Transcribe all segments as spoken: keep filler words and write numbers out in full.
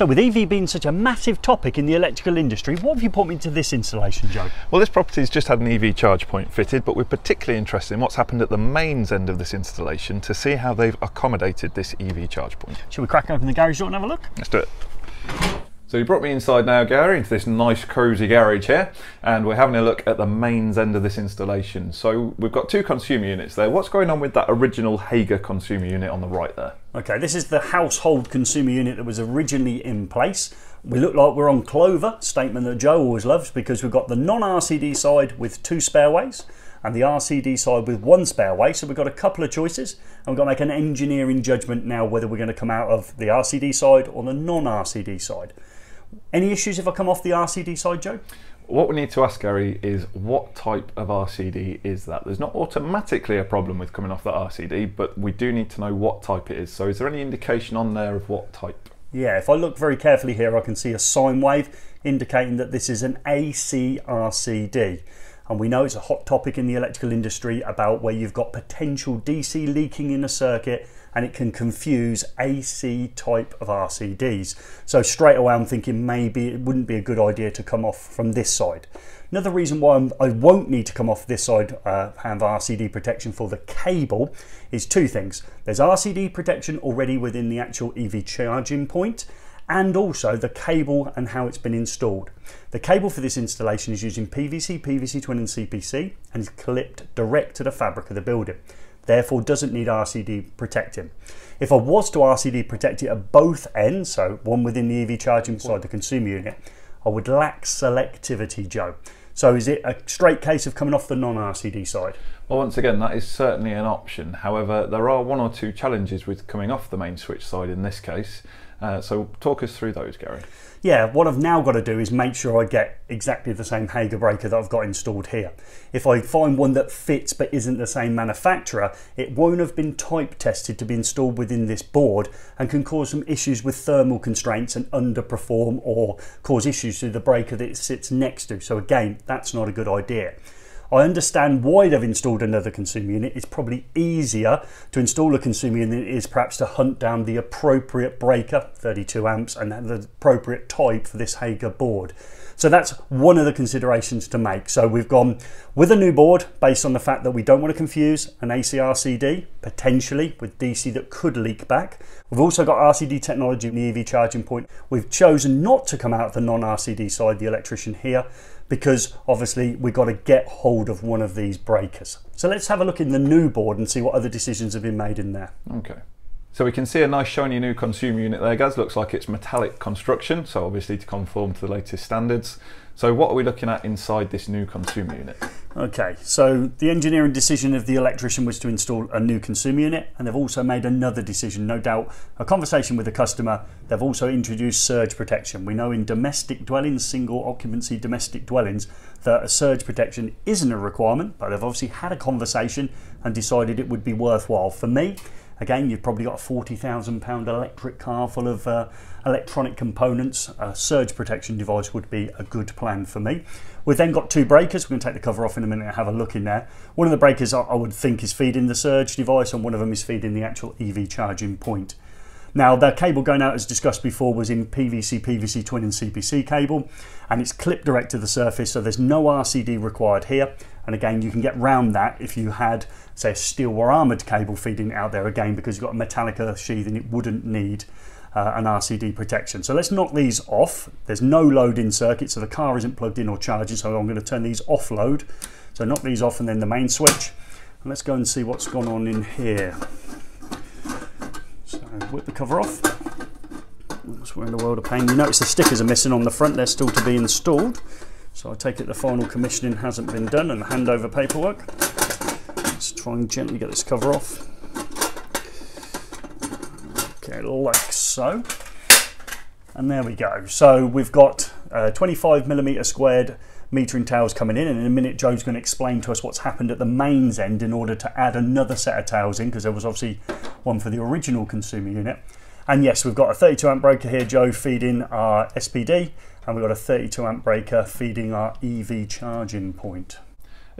So with E V being such a massive topic in the electrical industry, what have you brought me to this installation, Joe? Well, this property has just had an E V charge point fitted, but we're particularly interested in what's happened at the mains end of this installation to see how they've accommodated this E V charge point. Shall we crack open the garage door and have a look? Let's do it. So you brought me inside now, Gary, into this nice cosy garage here, and we're having a look at the mains end of this installation. So we've got two consumer units there. What's going on with that original Hager consumer unit on the right there? Okay, this is the household consumer unit that was originally in place. We look like we're on Clover, statement that Joe always loves, because we've got the non-R C D side with two spareways and the R C D side with one spareway, so we've got a couple of choices, and we've got to make an engineering judgment now whether we're going to come out of the R C D side or the non-R C D side. Any issues if I come off the R C D side, Joe? What we need to ask, Gary, is what type of R C D is that? There's not automatically a problem with coming off that R C D, but we do need to know what type it is. So is there any indication on there of what type? Yeah, if I look very carefully here, I can see a sine wave indicating that this is an A C R C D. And we know it's a hot topic in the electrical industry about where you've got potential D C leaking in a circuit, and it can confuse A C type of R C Ds. So straight away I'm thinking maybe it wouldn't be a good idea to come off from this side. Another reason why I'm, I won't need to come off this side uh, and have R C D protection for the cable is two things. There's R C D protection already within the actual E V charging point, and also the cable and how it's been installed. The cable for this installation is using P V C, P V C twin and C P C, and is clipped direct to the fabric of the building. Therefore doesn't need R C D protecting. If I was to R C D protect it at both ends, so one within the E V charging side, the consumer unit, I would lack selectivity, Joe. So is it a straight case of coming off the non-R C D side? Well, once again, that is certainly an option. However, there are one or two challenges with coming off the main switch side in this case. Uh, so talk us through those, Gary. Yeah, what I've now got to do is make sure I get exactly the same Hager breaker that I've got installed here. If I find one that fits but isn't the same manufacturer, it won't have been type tested to be installed within this board and can cause some issues with thermal constraints and underperform or cause issues to the breaker that it sits next to. So again, that's not a good idea. I understand why they've installed another consumer unit. It's probably easier to install a consumer unit than it is perhaps to hunt down the appropriate breaker, thirty-two amps, and the appropriate type for this Hager board. So that's one of the considerations to make. So we've gone with a new board based on the fact that we don't want to confuse an A C R C D, potentially, with D C that could leak back. We've also got R C D technology in the E V charging point. We've chosen not to come out of the non-R C D side, the electrician here, because obviously we've got to get hold of one of these breakers. So let's have a look in the new board and see what other decisions have been made in there. Okay. So we can see a nice shiny new consumer unit there, guys. Looks like it's metallic construction, so obviously to conform to the latest standards. So what are we looking at inside this new consumer unit? Okay, so the engineering decision of the electrician was to install a new consumer unit, and they've also made another decision, no doubt a conversation with the customer. They've also introduced surge protection. We know in domestic dwellings, single occupancy domestic dwellings, that a surge protection isn't a requirement, but they've obviously had a conversation and decided it would be worthwhile. For me, again, you've probably got a forty thousand pound electric car full of uh, electronic components. A surge protection device would be a good plan for me. We've then got two breakers. We're going to take the cover off in a minute and have a look in there. One of the breakers I would think is feeding the surge device, and one of them is feeding the actual E V charging point. Now, the cable going out, as discussed before, was in P V C, P V C twin and C P C cable, and it's clipped direct to the surface, so there's no R C D required here. And again, you can get round that if you had, say, a steel or armoured cable feeding out there again, because you've got a metallic earth sheath and it wouldn't need uh, an R C D protection. So let's knock these off. There's no load in circuit, so the car isn't plugged in or charging, so I'm going to turn these off load. So knock these off and then the main switch. And let's go and see what's gone on in here. So whip the cover off. That's we're in the world of pain. You notice the stickers are missing on the front. They're still to be installed. So I take it the final commissioning hasn't been done and the handover paperwork. Let's try and gently get this cover off. Okay, like so. And there we go. So we've got uh, twenty-five millimeter squared metering tails coming in, and in a minute Joe's going to explain to us what's happened at the mains end in order to add another set of tails in, because there was obviously one for the original consumer unit. And yes, we've got a thirty-two amp breaker here, Joe, feeding our S P D, and we've got a thirty-two amp breaker feeding our E V charging point.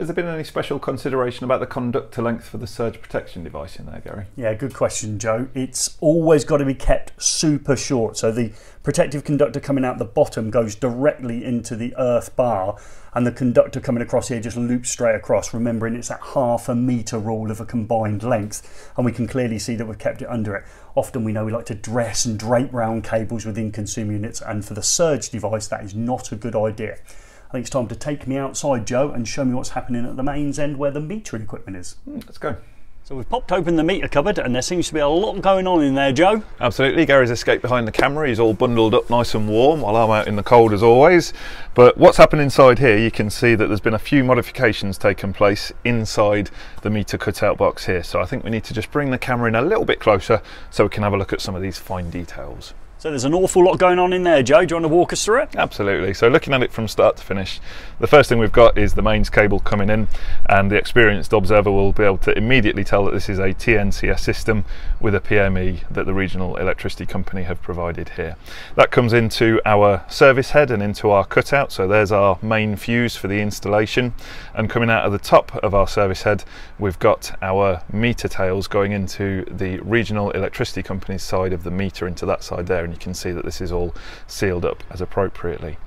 Has there been any special consideration about the conductor length for the surge protection device in there, Gary? Yeah, good question, Joe. It's always got to be kept super short. So the protective conductor coming out the bottom goes directly into the earth bar, and the conductor coming across here just loops straight across, remembering it's that half a metre rule of a combined length, and we can clearly see that we've kept it under it. Often we know we like to dress and drape round cables within consumer units, and for the surge device that is not a good idea. I think it's time to take me outside, Joe, and show me what's happening at the mains end where the metering equipment is. Mm, let's go. So we've popped open the meter cupboard and there seems to be a lot going on in there, Joe. Absolutely. Gary's escaped behind the camera. He's all bundled up nice and warm while I'm out in the cold as always. But what's happened inside here, you can see that there's been a few modifications taken place inside the meter cutout box here. So I think we need to just bring the camera in a little bit closer so we can have a look at some of these fine details. So there's an awful lot going on in there, Joe. Do you want to walk us through it? Absolutely. So looking at it from start to finish, the first thing we've got is the mains cable coming in, and the experienced observer will be able to immediately tell that this is a T N C S system with a P M E that the regional electricity company have provided here. That comes into our service head and into our cutout. So there's our main fuse for the installation, and coming out of the top of our service head, we've got our meter tails going into the regional electricity company's side of the meter, into that side there. You can see that this is all sealed up as appropriately.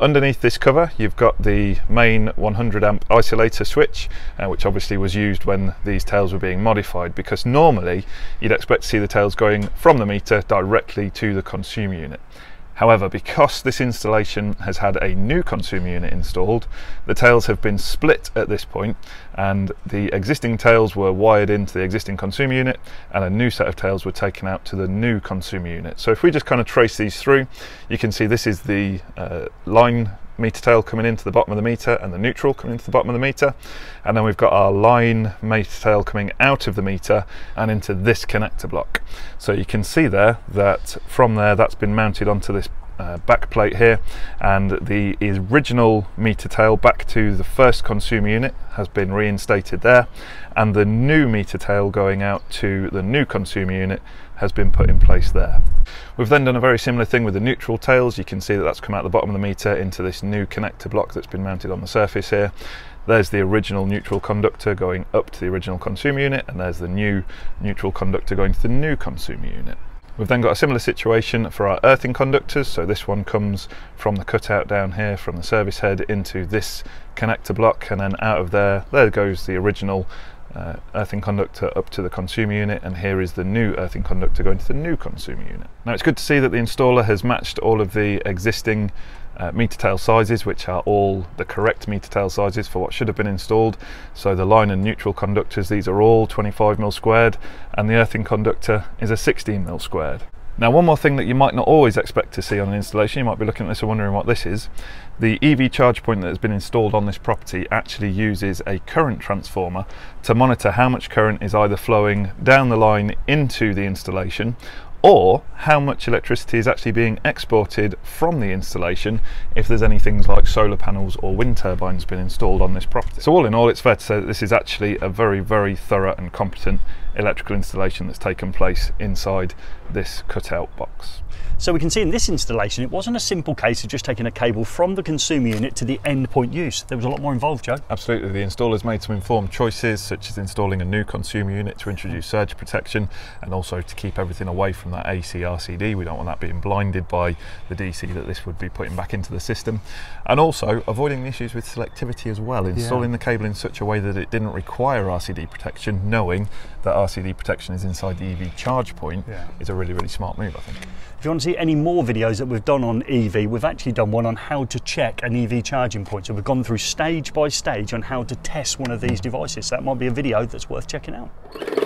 Underneath this cover, you've got the main one hundred amp isolator switch, uh, which obviously was used when these tails were being modified, because normally you'd expect to see the tails going from the meter directly to the consumer unit. However, because this installation has had a new consumer unit installed, the tails have been split at this point, and the existing tails were wired into the existing consumer unit and a new set of tails were taken out to the new consumer unit. So if we just kind of trace these through, you can see this is the uh, line meter tail coming into the bottom of the meter and the neutral coming into the bottom of the meter, and then we've got our line meter tail coming out of the meter and into this connector block. So you can see there that from there that's been mounted onto this Uh, back plate here, and the original meter tail back to the first consumer unit has been reinstated there, and the new meter tail going out to the new consumer unit has been put in place there. We've then done a very similar thing with the neutral tails. You can see that that's come out the bottom of the meter into this new connector block that's been mounted on the surface here. There's the original neutral conductor going up to the original consumer unit, and there's the new neutral conductor going to the new consumer unit. We've then got a similar situation for our earthing conductors. So this one comes from the cutout down here from the service head into this connector block, and then out of there, there goes the original uh, earthing conductor up to the consumer unit, and here is the new earthing conductor going to the new consumer unit. Now it's good to see that the installer has matched all of the existing Uh, meter tail sizes, which are all the correct meter tail sizes for what should have been installed. So the line and neutral conductors, these are all twenty-five mil squared, and the earthing conductor is a sixteen mil squared. Now, one more thing that you might not always expect to see on an installation, you might be looking at this and wondering what this is. The E V charge point that has been installed on this property actually uses a current transformer to monitor how much current is either flowing down the line into the installation, or how much electricity is actually being exported from the installation if there's any things like solar panels or wind turbines been installed on this property. So all in all, it's fair to say that this is actually a very, very thorough and competent electrical installation that's taken place inside this cutout box. So we can see in this installation, it wasn't a simple case of just taking a cable from the consumer unit to the end point use. There was a lot more involved, Joe. Absolutely. The installer's made some informed choices, such as installing a new consumer unit to introduce surge protection, and also to keep everything away from that A C R C D. We don't want that being blinded by the D C that this would be putting back into the system. And also avoiding the issues with selectivity as well, installing yeah. the cable in such a way that it didn't require R C D protection, knowing that R C D protection is inside the E V charge point yeah. is a really, really smart move, I think. If you want to see any more videos that we've done on E V, we've actually done one on how to check an E V charging point. So we've gone through stage by stage on how to test one of these devices. So that might be a video that's worth checking out.